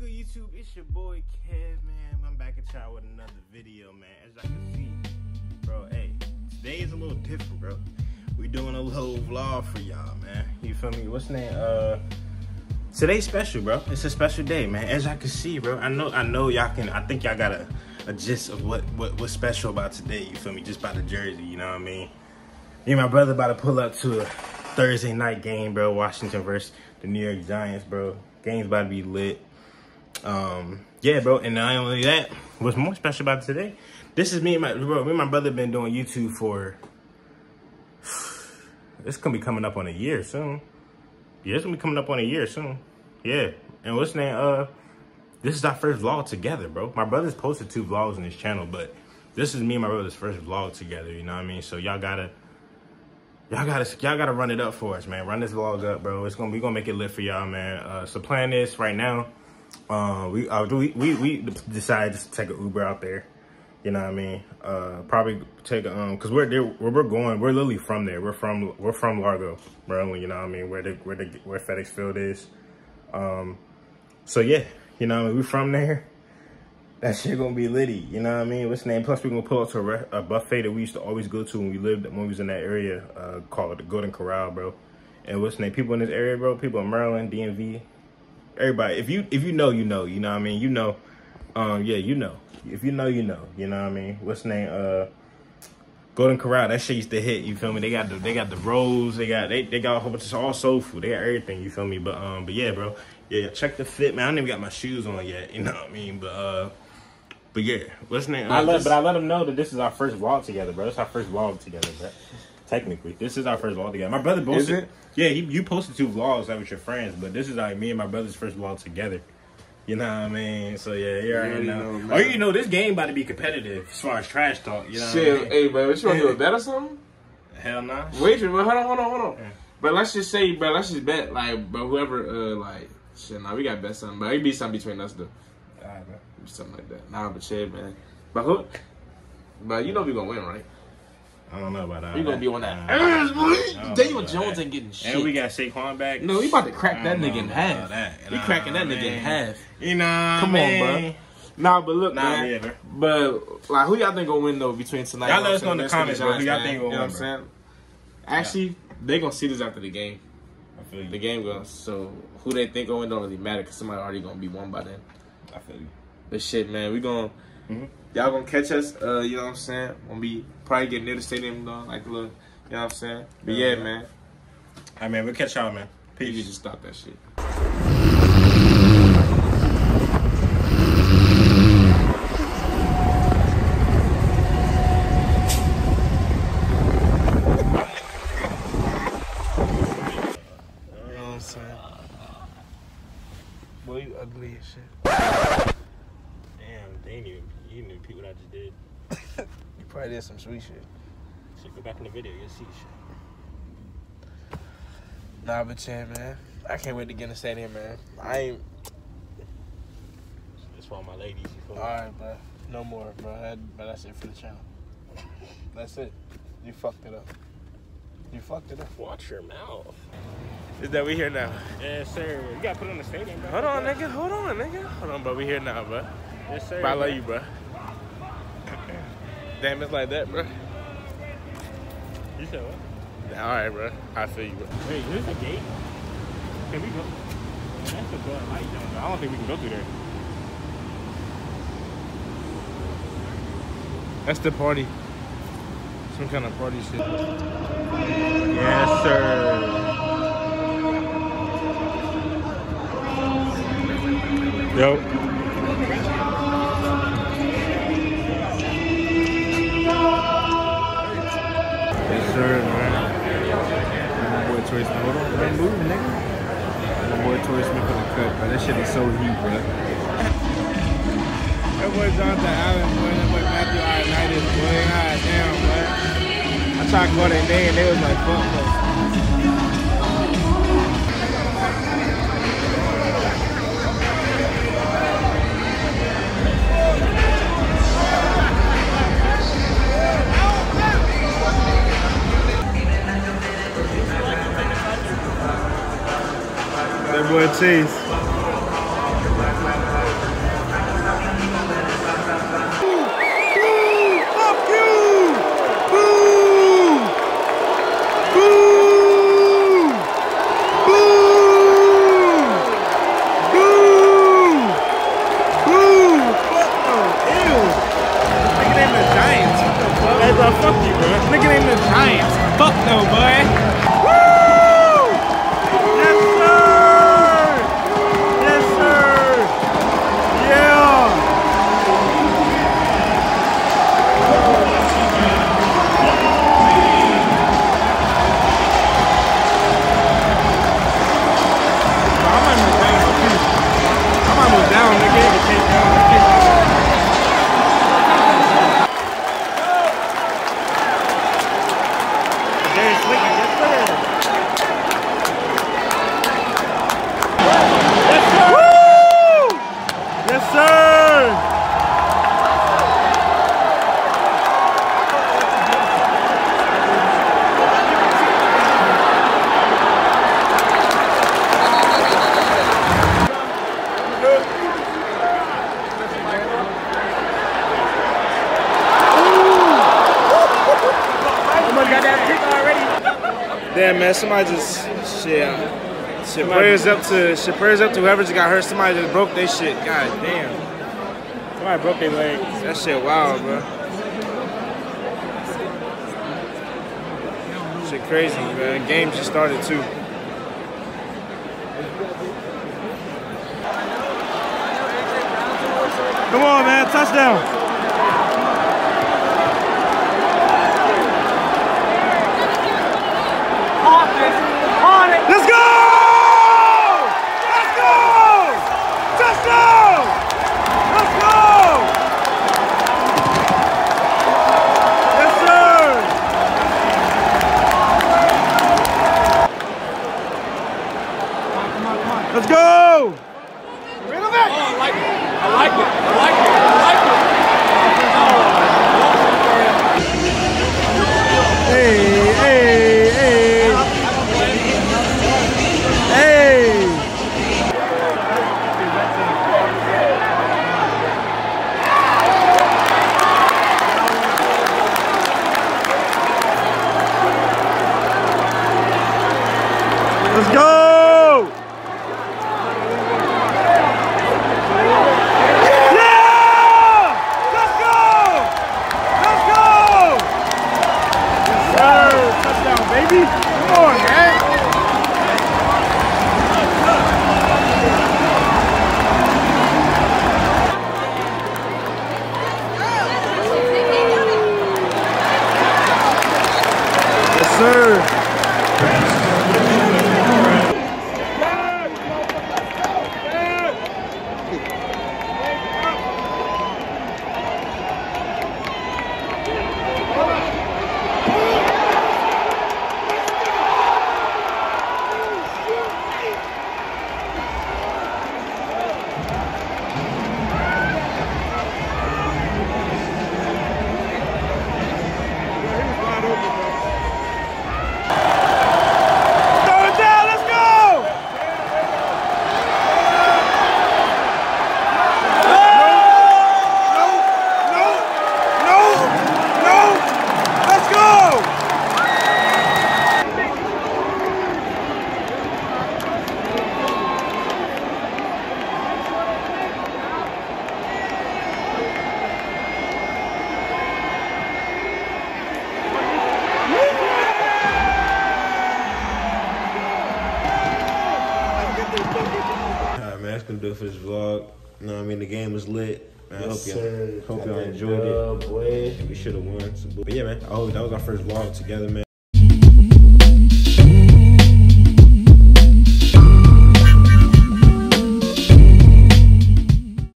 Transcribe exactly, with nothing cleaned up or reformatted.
good, YouTube? It's your boy Kev, man. I'm back at y'all with another video, man. As y'all can see, bro, hey, today is a little different, bro. We doing a little vlog for y'all, man. You feel me? What's name? Uh, today's special, bro. It's a special day, man. As y'all can see, bro. I know, I know, y'all can. I think y'all got a, a gist of what, what what's special about today. You feel me? Just by the jersey, you know what I mean? Me and my brother about to pull up to a Thursday night game, bro. Washington versus the New York Giants, bro. Game's about to be lit. Um, yeah, bro. And not only that, what's more special about today? This is me and my bro. Me and my brother been doing YouTube for. It's gonna be coming up on a year soon. Yeah, it's gonna be coming up on a year soon. Yeah. And what's name? Uh, this is our first vlog together, bro. My brother's posted two vlogs on his channel, but this is me and my brother's first vlog together. You know what I mean? So y'all gotta. Y'all gotta, y'all gotta run it up for us, man. Run this vlog up, bro. It's gonna, we gonna make it lit for y'all, man. Uh, so plan this right now. Uh, we, uh, we, we, we decided to take an Uber out there. You know what I mean? Uh, probably take a, um, cause we're there, we're going, we're literally from there. We're from, we're from Largo, Maryland. You know what I mean? Where the, where the, where FedEx Field is. Um, so yeah, you know what I mean? We're from there. That shit gonna be litty. You know what I mean? What's the name? Plus, we're gonna pull up to a, a buffet that we used to always go to when we lived, when we was in that area, uh, called the Golden Corral, bro. And what's the name? People in this area, bro. People in Maryland, D M V, everybody. If you if you know, you know. You know what I mean? You know. Um, yeah, you know. If you know, you know. You know what I mean? What's the name? Uh, Golden Corral. That shit used to hit. You feel me? They got the they got the rolls. They got they they got a whole bunch of all soul food. They got everything. You feel me? But um, but yeah, bro. Yeah, check the fit, man. I didn't even got my shoes on yet. You know what I mean? But uh. But yeah, what's the name? I let, but I let them know that this is our first vlog together, bro. It's our first vlog together, bro. Technically, this is our first vlog together. My brother posted, is it? Yeah, he, you posted two vlogs like, with your friends, but this is like me and my brother's first vlog together. You know what I mean? So yeah, here I am now. Oh, you know this game about to be competitive as far as trash talk. You know what Shit, I mean? Hey, bro, what you want to do, a bet or something? Hell no. Nah. Wait, but hold on, hold on, hold on. Yeah. But let's just say, bro, let's just bet like, but whoever, uh, like, shit, nah, we got to bet something, but it be something between us though. All right, bro. Something like that. Nah, but shit, man. But who? But you know we gonna win, right? I don't know about that. We gonna be on that ass, boy. Daniel Jones ain't getting shit. And we got Saquon back. No, we about to crack that nigga in half. We cracking that nigga in half. You know, come on, bro. Nah, but look, man. But like, who y'all think gonna win though between tonight? Y'all let us know in the comments, bro. Who y'all think gonna win? You know what I'm saying? Actually, they gonna see this after the game. I feel you. The game goes. So who they think gonna win don't really matter because somebody already gonna be won by then. I feel you. But shit, man, we gon' mm-hmm. y'all gonna catch us, uh, you know what I'm saying? Gonna be probably getting near the stadium, though, like a little, you know what I'm saying? But yeah, yeah man. All right, man, we'll catch y'all, man. Peace. You just stop that shit. You know what I'm saying? Boy, you ugly as shit. They ain't even, you didn't even repeat what I just did. You probably did some sweet shit. So go back in the video, you'll see shit. Nah, but yeah, man. I can't wait to get in the stadium, man. I ain't... That's for all my ladies. Alright, bro. No more, bro. That, bro. That's it for the channel. That's it. You fucked it up. You fucked it up. Watch your mouth. Is that we here now? Yes, sir. You gotta put on the stadium, bro. Hold on, nigga. Hold on, nigga. Hold on, bro. We here now, bro. Yes, sir, but I love you, bro. Damn, it's like that, bro. You said what? All right, bro. I feel you, bro. Wait, there's a gate? Can we go? That's a good light, though. I don't think we can go through there. That's the party. Some kind of party shit. Yes, sir. Yo. Toy Smith, hold on, don't move, nigga. My boy Toy Smith for the cut, bro. That shit is so heat, bro. That boy Jonathan Allen, boy. That boy Matthew, I ignited, boy. God damn, boy. I tried to go their day and they was like, fuck, bro. That boy Chase. fuck no, boy. Woo! Yes, sir! Yes, sir! Yeah! I might move down, nigga. I might move down, nigga. Man, somebody just shit. Shit prayers up to shit prayers up to whoever just got hurt. Somebody just broke their shit. God damn. Somebody broke their leg. That shit wild, bro. Shit crazy, man. Game just started too. Come on, man. Touchdown. Let's go! Let's go! Let's go! Let's go! Yes, sir! Come on, come on. Let's go! Rid of it! Oh, I like it. I like it. I like it. I like it. Oh. Hey, hey. Let's go! Do for this vlog, you know what I mean? The game was lit, man. I hope y'all hope y'all enjoyed it. We should have won, but yeah, man. I hope that was our first vlog together, man.